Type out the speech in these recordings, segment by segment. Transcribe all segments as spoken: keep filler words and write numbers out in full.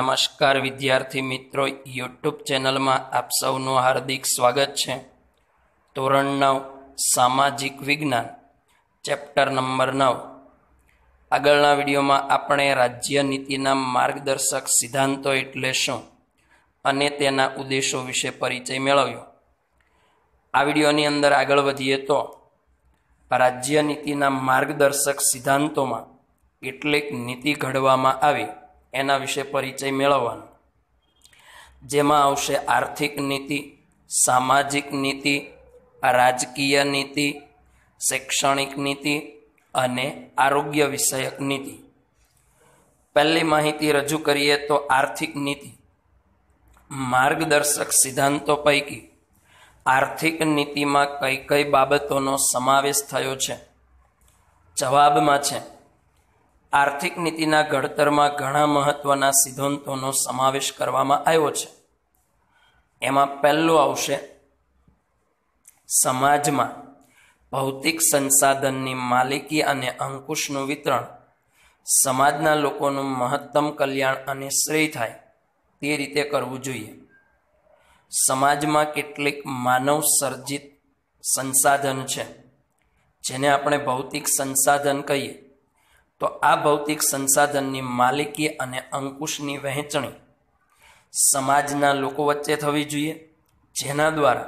નમસ્કાર વિદ્યાર્થી મિત્રો, યુટ્યુબ ચેનલમાં આપ સૌનું હાર્દિક સ્વાગત છે। ધોરણ નવ સામાજિક વિજ્ઞાન ચેપ્ટર નંબર નવ। આગળના વિડીયોમાં આપણે રાજ્ય નીતિના માર્ગદર્શક સિદ્ધાંતો એટલે શું અને તેના ઉદ્દેશો વિશે પરિચય મેળવ્યો। આ વિડીયોની અંદર આગળ વધીએ તો રાજ્ય નીતિના માર્ગદર્શક સિદ્ધાંતોમાં કેટલીક નીતિ ઘડવામાં આવી एना विषे परिचय मेळववानो, जेमां आवशे आर्थिक नीति, सामाजिक नीति, राजकीय नीति, शैक्षणिक नीति अने आरोग्य विषयक नीति। पहली माहिती रजू करिए तो आर्थिक नीति। मार्गदर्शक सिद्धांतों पैकी आर्थिक नीति में कई कई बाबतों समावेश थयो छे। जवाब में छे आर्थिक नीतिना घडतरमां घणा महत्वना सिद्धांतोनो समावेश करवामां आव्यो छे। एमां पहेलो आवशे समाजमां भौतिक संसाधननी मालिकी अने अंकुशनुं वितरण, समाजना लोकोनुं महत्तम कल्याण अने श्रेय थाय ते रीते करवुं जोईए। समाजमां केटलीक मानव सर्जित संसाधन छे जेने आपणे भौतिक संसाधन कहीए, तो आ भौतिक संसाधननी मालिकी अने अंकुशनी वहेंचणी समाजना लोको वच्चे थवी जोईए, जेना द्वारा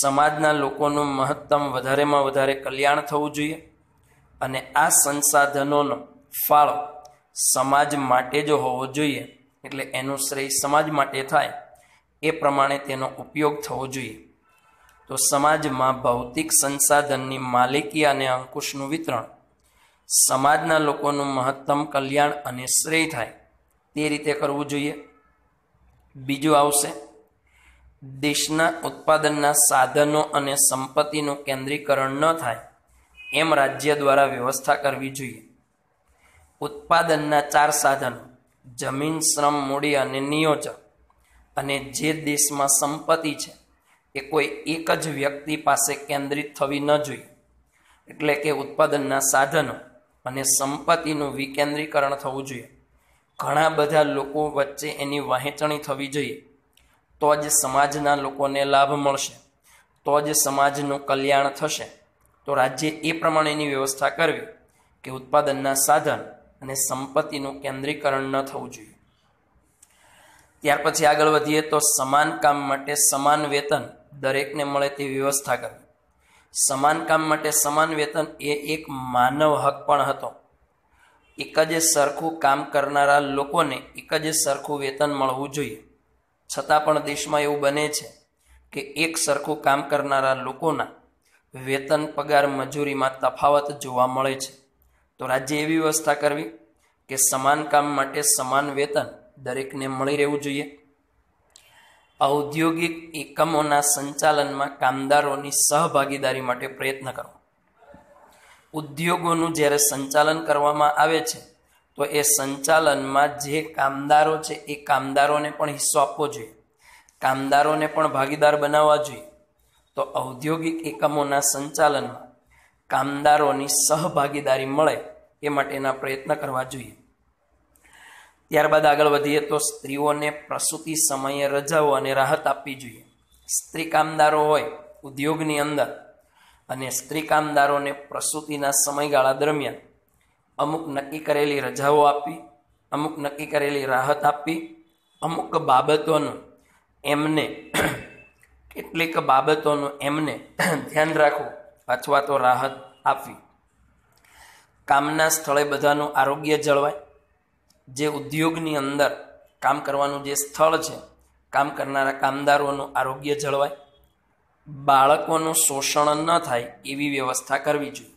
समाजना लोकोनुं महत्तम वधारेमां वधारे कल्याण थवुं जोईए अने आ संसाधनोनो फाळो समाज माटे ज होवो जोईए, एटले एनो श्रेय समाज माटे थाय ए प्रमाणे तेनो उपयोग थवो जोईए। तो समाजमां भौतिक संसाधननी मालिकी अने अंकुशनुं वितरण, समाजना लोकोनुं महत्तम कल्याण अने श्रेय थाय ते रीते करवुं जोईए। बीजुं आवशे देशना उत्पादनना साधनों अने संपत्तिनुं केंद्रीकरण न थाय एम राज्य द्वारा व्यवस्था करवी जोईए। उत्पादनना चार साधनों जमीन, श्रम, मूडी अने नियोजन अने जे देशमां संपत्ति छे ए कोई एक ज व्यक्ति पासे केंद्रित थवी न जोईए, एटले के उत्पादनना साधनों अने संपत्तिनुं विकेंद्रीकरण थवुं जोईए। घणा बधा लोको वच्चे एनी वहेंचणी थवी जोईए, तो ज समाजना लोकोने लाभ मळशे, तो ज समाजनुं कल्याण थशे। तो राज्ये ए प्रमाणेनी व्यवस्था करवी के उत्पादनना साधन अने संपत्तिनुं केंद्रीकरण न थवुं जोईए। त्यार पछी आगळ वधीए तो समान काम माटे समान वेतन दरेकने मळे तेवी व्यवस्था करवी। समान काम माटे समान वेतन ए एक मानव हक पण हतो। एक ज सरखू काम करनारा लोकोने एक ज सरखू वेतन मळवू जोईए, छतां पण देशमां एवुं बने छे के एक सरखू काम करनारा लोकोना वेतन, पगार, मजूरीमां तफावत जोवा मळे छे। तो राज्ये एवी व्यवस्था करवी के समान काम माटे समान वेतन दरेकने मळी रहेवुं जोईए। औद्योगिक एकमोना संचालनमां कामदारोनी सहभागीदारी माटे प्रयत्न करो। उद्योगोनुं ज्यारे संचालन करवामां आवे छे तो ए संचालनमां जे कामदारो छे ए कामदारोने पण हिस्सो आपवो जोईए, कामदारोने पण भागीदार बनाववा जोईए। तो औद्योगिक एकमोना संचालनमां कामदारोनी सहभागीदारी मळे ए माटेना प्रयत्न करवा जोईए। त्यारबाद आगळ वधीए तो स्त्रीओने प्रसूति समये रजाओ अने राहत आपवी जोईए। स्त्री कामदारो होय उद्योगनी अंदर अने स्त्री कामदारोने प्रसूतिना समयगाळा दरमियान अमुक नक्की करेली रजाओ आपवी, अमुक नक्की करेली राहत आपवी, अमुक बाबतोनुं एमने કેટલીક બાબતોનું એમને ધ્યાન રાખવું अथवा तो राहत આપવી। કામના સ્થળે બધાનું આરોગ્ય જળવાય। जे उद्योगनी अंदर काम करवानुं जे स्थळ छे काम करनारा कामदारोनुं आरोग्य जळवाय। बाळकोनुं शोषण न थाय एवी व्यवस्था करवी जोईए।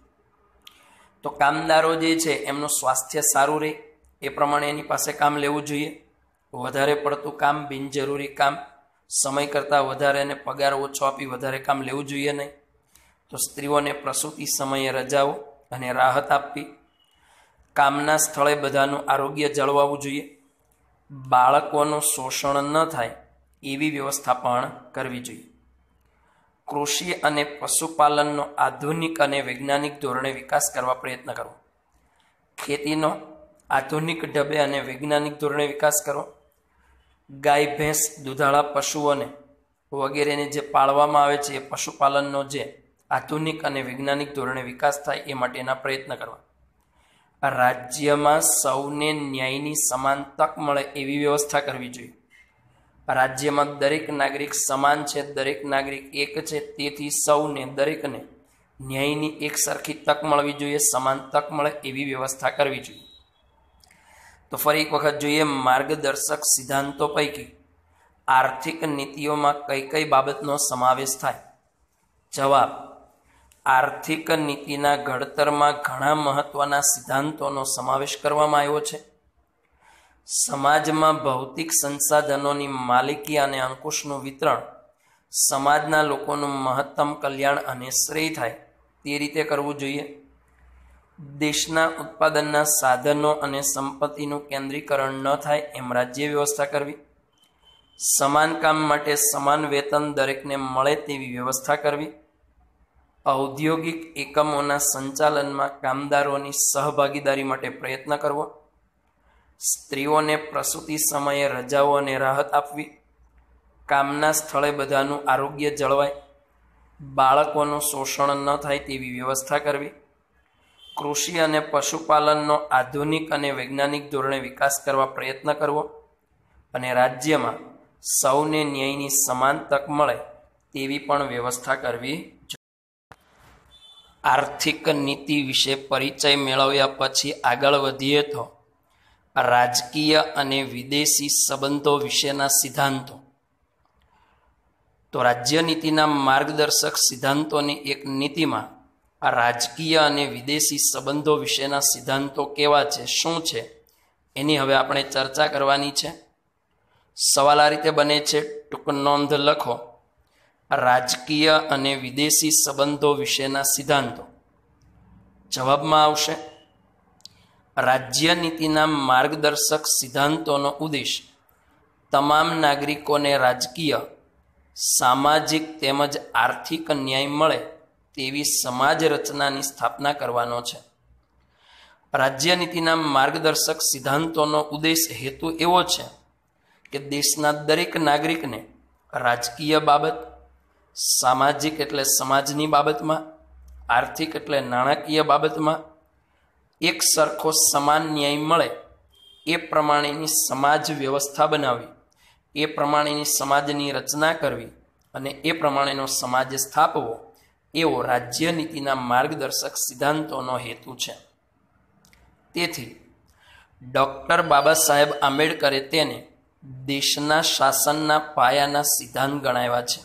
तो कामदारो जे छे एमनुं स्वास्थ्य सारूं रहे ए प्रमाणे एनी पासे काम लेवुं जोईए। वधारे पडतुं काम, बिनजरूरी काम, समय करतां वधारे अने पगार ओछो आपी वधारे काम लेवुं जोईए नहीं। तो स्त्रीओने प्रसूति समये रजाओ अने राहत आपवी, कामना स्थळे बधानुं आरोग्य जळवावुं जोईए, बाळकोनुं शोषण न थाय एवी व्यवस्था पण करवी जोईए। कृषि अने पशुपालननो आधुनिक अने वैज्ञानिक धोरणे विकास करवा प्रयत्न करो। खेतीनो आधुनिक ढबे अने वैज्ञानिक धोरणे विकास करो। गाय भैंस दूधाळा पशुओने वगैरेने जे पाळवामां आवे छे पशुपालननो जे आधुनिक अने वैज्ञानिक धोरणे विकास थाय ए माटेना प्रयत्न करवा। राज्यमां सौने न्यायनी समान तक मळे एवी व्यवस्था करवी जोईए। राज्यमां दरेक नागरिक समान छे, दरेक नागरिक एक छे, तेथी सौने दरेकने न्यायनी एक सरखी तक मळवी जोईए, समान तक मळे एवी व्यवस्था करवी जोईए। तो फरी एक वखत जोईए मार्गदर्शक सिद्धांतों पैकी आर्थिक नीतिओं में कई कई बाबतनो समावेश थाय। जवाब, आर्थिक नीतिना घडतर में घणा महत्वना सिद्धांतोनो समावेश करवामां आव्यो छे। समाज में भौतिक संसाधनों की मालिकी और अंकुशनु वितरण समाजना लोकोनु महत्तम कल्याण अने श्रेय थाय ते रीते करवू जोईए। देशना उत्पादनना साधनों अने संपत्तिनु केंद्रीकरण न थाय एम राज्य व्यवस्था करवी। समान काम माटे समान वेतन दरेकने मळे तेवी व्यवस्था करवी। औद्योगिक एकमोना संचालनमां कामदारोनी सहभागीदारी माटे प्रयत्न करवो। स्त्रीओने प्रसूति समये रजाओ अने राहत आपवी। कामना स्थळे बधानु आरोग्य जळवाय, बाळकोनु शोषण न थाय तेवी व्यवस्था करवी। कृषि अने पशुपालननो आधुनिक अने वैज्ञानिक धोरणे विकास करवा प्रयत्न करवो अने राज्यमां सौने न्यायनी समान तक मळे तेवी पण व्यवस्था करवी। आर्थिक नीति विषे परिचय मेळव्या पछी आगळ वधीए तो राजकीय अने विदेशी संबंधों विषेना सिद्धांतों। तो राज्य नीतिना मार्गदर्शक सिद्धांतोनी एक नीतिमां आ राजकीय अने विदेशी संबंधों विषेना सिद्धांतों केवा छे, शुं छे, एनी हवे आपणे चर्चा करवानी छे। सवाल आ रीते बने छे, टूंक नोंध लखो। राजकीय अने विदेशी संबंधों विषेना सिद्धांतों। जवाबमां आवशे, राज्य नीतिना मार्गदर्शक सिद्धांतोनो उद्देश्य तमाम नागरिकोने राजकीय, सामाजिक तेमज आर्थिक न्याय मळे तेवी समाज रचनानी स्थापना करवानो छे। राज्य नीतिना मार्गदर्शक सिद्धांतोनो उद्देश्य हेतु एवो छे के देशना दरेक नागरिकने राजकीय बाबत, सामाजिक एटले समाजनी बाबतमां, आर्थिक एटले नाणाकीय बाबतमां एक सरखो समान न्याय मळे ए प्रमाणेनी समाज व्यवस्था बनावी, ए प्रमाणेनी समाजनी रचना करवी अने ए प्रमाणेनो समाज स्थापवो एवो राज्य नीतिना मार्गदर्शक सिद्धांतोनो हेतु छे। तेथी डॉक्टर बाबा साहेब आंबेडकरे तेने देशना शासनना पायाना सिद्धांत गणाव्या छे।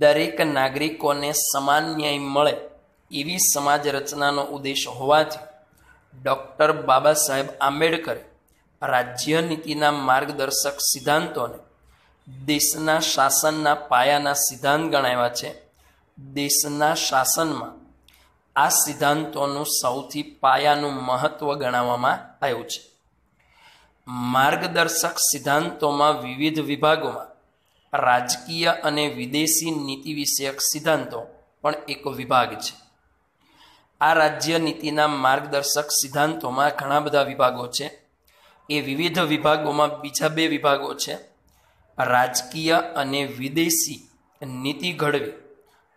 दरेक नागरिकोने समान न्याय मळे एवी समाज रचनानो उद्देश्य होवाथी डॉक्टर बाबा साहेब आंबेडकरे राज्य नीतिना मार्गदर्शक सिद्धांतोने देशना शासनना पायाना सिद्धांत गणाव्या छे। देशना शासनमां आ सिद्धांतोनुं सौथी पायानुं महत्व गणाववामां आव्युं छे। मार्गदर्शक सिद्धांतोमां विविध विभागोमां राजकीय अने विदेशी नीति विषयक सिद्धांतो पण एक विभाग छे। आ राज्य नीतिना मार्गदर्शक सिद्धांतोमां घणा बधा विभागो छे। ए विविध विभागोमां बीजा बे विभागो छे, राजकीय अने विदेशी नीति घडवी।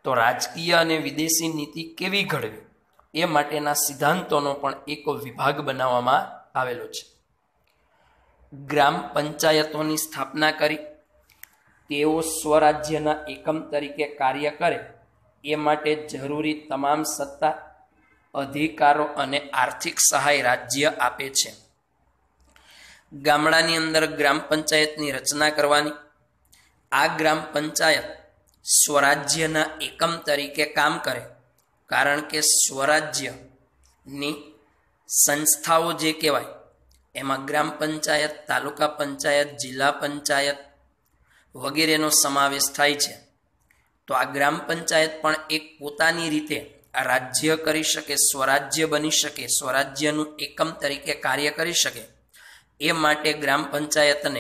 तो राजकीय अने विदेशी नीति केवी घडवी ए माटेना सिद्धांतोनो पण एक विभाग बनाववामां आवेलो छे। ग्राम पंचायतोनी स्थापना करी तेओ स्वराज्यना एकम तरीके कार्य करे ए माटे जरूरी तमाम सत्ता, अधिकारो अने आर्थिक सहाय राज्य आपे छे। गामडानी अंदर ग्राम पंचायतनी रचना करवानी। आ ग्राम पंचायत स्वराज्यना एकम तरीके काम करे, कारण के स्वराज्यनी संस्थाओं जे कहेवाय एमां ग्राम पंचायत, तालुका पंचायत, जिला पंचायत वगैरेनो समावेश थाय छे। तो आ ग्राम पंचायत पण एक पोतानी रीते राज्य करी शके, स्वराज्य बनी शके, स्वराज्यनु एकम तरीके कार्य करी शके ए माटे ग्राम पंचायतने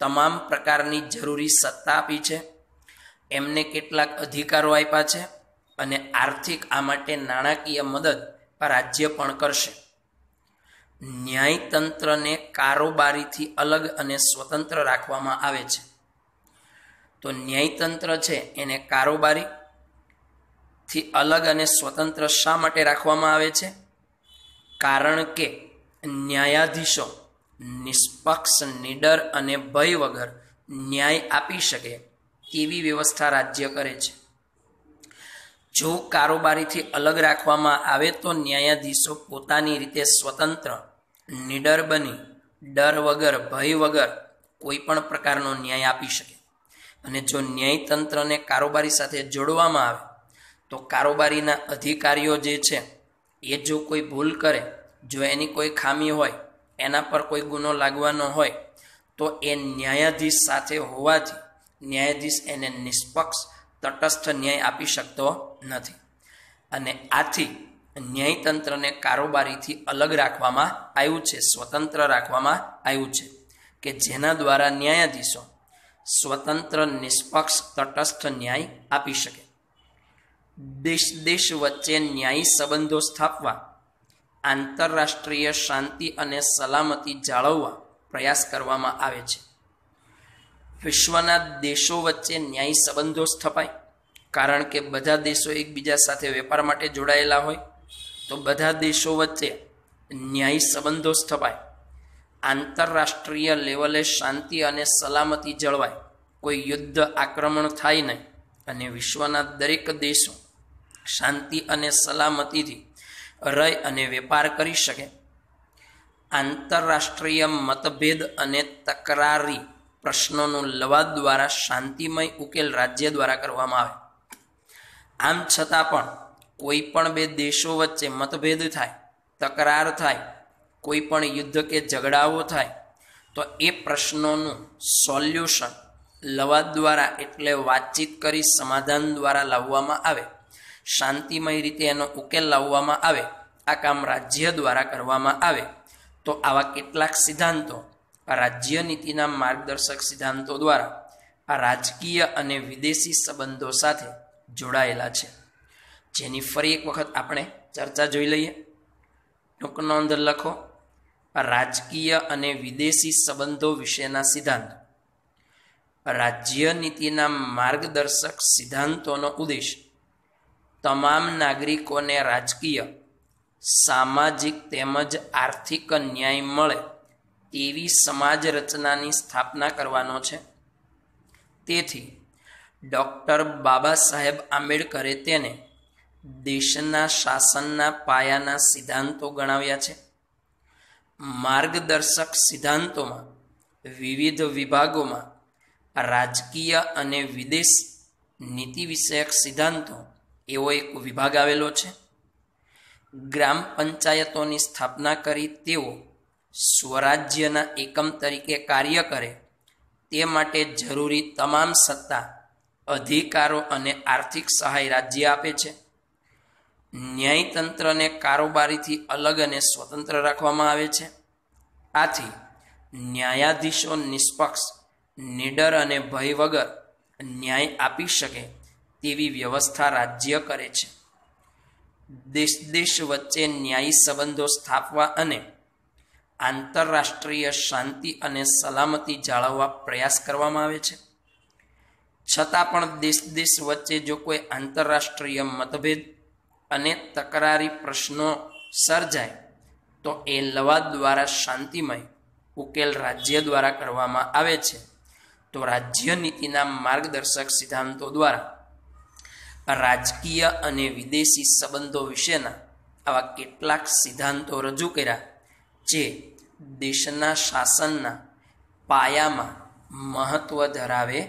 तमाम प्रकारनी जरूरी सत्ता आपी छे। एमने केटलाक अधिकारो आप्या छे अने आर्थिक आ माटे नाणाकीय मदद राज्य पण करशे। न्यायतंत्रने कारोबारीથી અલગ અને સ્વતંત્ર રાખવામાં આવે છે। તો ન્યાયતંત્ર છે એને કારોબારીથી અલગ અને સ્વતંત્ર શા માટે રાખવામાં આવે છે? કારણ કે ન્યાયાધીશો નિષ્પક્ષ, નિડર અને ભય વગર ન્યાય આપી શકે તેવી વ્યવસ્થા રાજ્ય કરે છે। जो कारोबारी थी अलग राखवामां आवे तो न्यायाधीशों पोतानी रीते स्वतंत्र, निडर बनी डर वगर भय वगर कोईपण प्रकारनो न्याय आपी शके। अने जो न्यायतंत्र ने कारोबारी साथे जोड़वामां आवे तो कारोबारीना अधिकारीओ जे छे ए जो कोई भूल करे, जो एनी कोई खामी होय, एना पर कोई गुनो लागवानो होय तो ए न्यायाधीश साथे होवाथी न्यायाधीश एने निष्पक्ष तटस्थ न्याय आपी शकतो नथी अने आथी न्यायतंत्रने कारोबारीथी अलग राखवामां आव्युं छे, स्वतंत्र राखवामां आव्युं छे के जेना द्वारा न्यायाधीशो स्वतंत्र, निष्पक्ष, तटस्थ न्याय आपी शके। देश देश वच्चे न्यायी संबंधो स्थापवा, आंतरराष्ट्रीय शांति अने सलामती जाळववा प्रयास करवामां आवे छे। विश्वना देशों वच्चे न्यायी संबंधों स्थापाय, कारण के बधा देशों एकबीजा साथे वेपार माटे जोड़ायेला होय तो बधा देशों वच्चे न्यायी संबंधों स्थापाय। आंतरराष्ट्रीय लेवले शांति अने सलामती जळवाय, कोई युद्ध आक्रमण थाय नहीं अने विश्वना दरेक देशों शांति अने सलामतीथी रही अने वेपार करी शके। आंतरराष्ट्रीय मतभेद अने तकरारी प्रश्नों लवाद द्वारा शांतिमय उकेल राज्य द्वारा करवामां आवे। आम छतां पण कोईपण बे देशों वच्चे मतभेद थाय, तकरार थाय, कोईपण युद्ध के झगड़ाओ थाय तो ए प्रश्नोनुं सोल्यूशन लवाद द्वारा एटले वातचीत करी समाधान द्वारा लाववामां आवे, शांतिमय रीते एनो उकेल लाववामां आवे। आ काम राज्य द्वारा करवामां आवे। तो आवा केटलाक सिद्धांतो राज्य नीतिना मार्गदर्शक सिद्धांतों द्वारा आ राजकीय अने विदेशी संबंधों साथे जोड़ायेला छे, जेनी फरी एक वखत आपणे चर्चा जोई लईए। टूंक नोंध लखो, आ राजकीय अने विदेशी संबंधों विशेना सिद्धांत। राज्य नीतिना मार्गदर्शक सिद्धांतोनो उद्देश्य तमाम नागरिकोने राजकीय, सामाजिक तेमज आर्थिक न्याय मळे तेवी समाज रचनानी स्थापना करवानो छे। तेथी डॉक्टर बाबा साहेब आंबेडकरे तेने देशना शासनना पायाना सिद्धांतों गणाव्या छे। मार्गदर्शक सिद्धांतों में विविध विभागों में राजकीय अने विदेश नीति विषयक सिद्धांतों एवो एक विभाग आवेलो छे। ग्राम पंचायतों की स्थापना करी तेओ स्वराज्यना एकम तरीके कार्य करे ते माटे जरूरी तमाम सत्ता, अधिकारों अने आर्थिक सहाय राज्य आपे छे। न्यायतंत्रने कारोबारीथी अलग अने स्वतंत्र राखवामां आवे छे। आथी न्यायाधीशो निष्पक्ष, निडर अने भय वगर न्याय आपी शके तेवी व्यवस्था राज्य करे छे। देश देश वच्चे न्यायी संबंधों स्थापवा अने आंतरराष्ट्रीय शांति अने सलामती जाळववा प्रयास करवामां आवे छे। छतां पण देश देश वच्चे जो कोई आंतरराष्ट्रीय मतभेद अने तकरारी प्रश्नों सर्जाय तो ए लवाद द्वारा शांतिमय उकेल राज्य द्वारा करवामां आवे छे। तो राज्य नीतिना मार्गदर्शक सिद्धांतों द्वारा राजकीय अने विदेशी संबंधों विशेना आवा केटलाक सिद्धांतों रजू कर्या, जे देशना शासनना पायामां महत्व धरावे